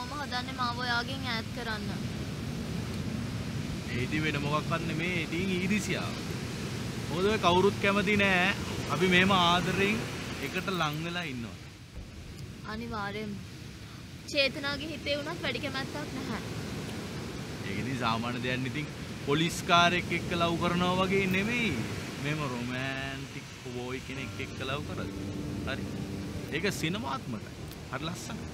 මම හදන්නේ මාව ඔයාගෙන් ඈත් කරන්න. ඒදි වෙන මොකක්වත් නෙමේ. ඉතින් ඊදිසියාව. මොකද ඔය කවුරුත් කැමති නෑ. අපි මෙහෙම ආදරෙන් එකට ලං වෙලා ඉන්නවා. අනිවාර්යෙන්. චේතනාගේ හිතේ උනත් වැඩි කැමැත්තක් නැහැ. ඒක ඉතින් සාමාන්‍ය දෙයක් නේ. ඉතින් පොලිස් කාර්යයක් එක්ක ලව් කරනවා වගේ නෙමෙයි. මෙහෙම රොමැන්ටික් බොයි කෙනෙක් එක්ක ලව් කරනවා. හරි. ඒක සිනමාත්මකයි. හරි ලස්සනයි.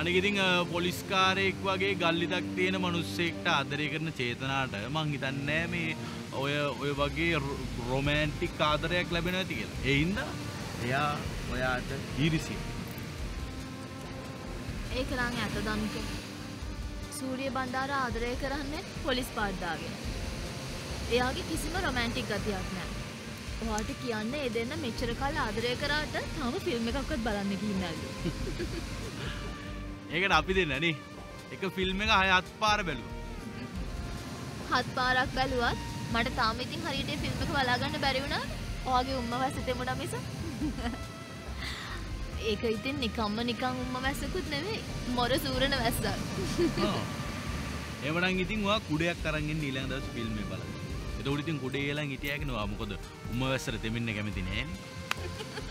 අනික ඉතින් පොලිස් කාර්යයක් වගේ ගල්ලිතක් තියෙන මිනිස්සෙක්ට ආදරය කරන චේතනාවට මං හිතන්නේ නෑ මේ ඔය වගේ රොමැන්ටික් ආදරයක් ලැබෙනවා ඇති කියලා. ඒ හින්දා එයා ඔයාට ඊරිසිය. ඒක නම් ඇත්ත දන්නේ. සූර්ය බණ්ඩාර ආදරය කරන්නේ පොලිස් පාඩාවේ. එයාගේ කිසිම රොමැන්ටික් ගතියක් නෑ. ඔයාට කියන්නේ ඒ දෙන්න මෙච්චර කාල ආදරය කරාට තව ෆිල්ම් එකක්වත් බලන්න ගිහින්නලු. ඒකට අපි දෙන්න නේ. එක ෆිල්ම් එක 7 පාර බැලුවා. 7 පාරක් බැලුවත් මට තාම ඉතින් හරියට ඒ ෆිල්ම් එක බලා ගන්න බැරි වුණා. ඔයාගේ උම්ම වැසෙතෙමුණා මිස. ඒක ඉතින් නිකම්ම උම්ම වැසකුත් නෙමෙයි. මොර සූරණ වැස්සක්. ඔව්. එවනම් ඉතින් ඔයා කුඩයක් අරන් ඉන්න ඊළඟ දවස් ෆිල්ම් එක බලන්න. එතකොට ඉතින් කුඩේ එලන් හිටියාගෙන ඔයා මොකද උම්ම වැස්සට දෙමින්න කැමති නෑනේ.